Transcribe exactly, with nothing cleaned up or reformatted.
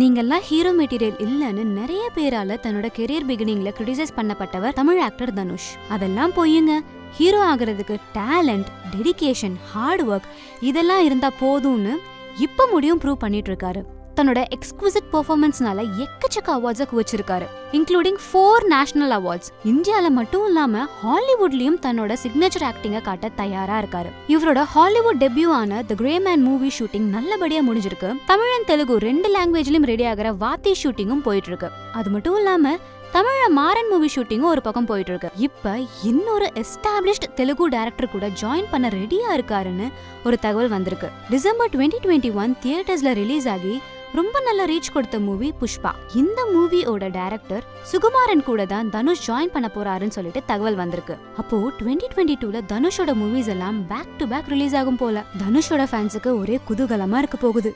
நீங்கெல்லாம் hero material இல்லன்னு நிறைய பேரால தன்னோட கெரியர் பிகினிங்ல கிரிட்டிசைஸ் பண்ணப்பட்டவர் தமிழ் ஆக்டர் தனுஷ். அதெல்லாம் போயுங்க, ஹீரோ ஆகிறதுக்கு டேலண்ட், டெடிகேஷன், ஹார்ட் ஒர்க் இதெல்லாம் இருந்தா போதும்னு இப்போ முடியும் ப்ரூவ் பண்ணிட்டு இருக்காரு. தன்னோட எக்ஸ்குவிசிட் பெர்ஃபார்மன்ஸ்னால எக்கச்சக்க அவார்ட்ஸை குவிச்சிருக்காரு, இன்க்ளூடிங் ஃபோர் நேஷனல் அவார்ட்ஸ். இந்தியாவில் மட்டும் இல்லாம ஹாலிவுட்லயும் தன்னோட சிக்னேச்சர் ஆக்டிங்கை காட்ட தயாரா இருக்காரு. இவரோட ஹாலிவுட் டெபியூ ஆன the grey man movie shooting நல்லபடியா முடிஞ்சிருக்கு. தமிழ் அண்ட் தெலுங்கு ரெண்டு லாங்குவேஜ்லயும் ரெடி ஆகிற வாத்தி ஷூட்டிங்கும் போயிட்டு இருக்கு. அது மட்டும் இல்லாம தமிழ மாறன் மூவி ஷூட்டிங்கும் ஒரு பக்கம் போயிட்டு இருக்கு. இப்ப இன்னொரு எஸ்டாப்ளிஷ்ட் தெலுங்கு டைரக்டர் கூட ஜாயின் பண்ண ரெடியா இருக்காருன்னு ஒரு தகவல் வந்திருக்கு. டிசம்பர் டுவெண்ட்டி டுவெண்ட்டி ஒன் தியேட்டர்ஸ்ல ரிலீஸ் ஆகி ரொம்ப நல்ல ரீச் கொடுத்த மூவி புஷ்பா. இந்த மூவியோட டைரக்டர் சுகுமாரன் கூட தான் தனுஷ் ஜாயின் பண்ண போறாருன்னு சொல்லிட்டு தகவல் வந்திருக்கு. அப்போ டுவெண்ட்டி டுவெண்ட்டி டூல தனுஷோட மூவிஸ் எல்லாம் பேக் டு பேக் ரிலீஸ் ஆகும் போல. தனுஷோட ஃபேன்ஸுக்கு ஒரே குதூகலமா இருக்க போகுது.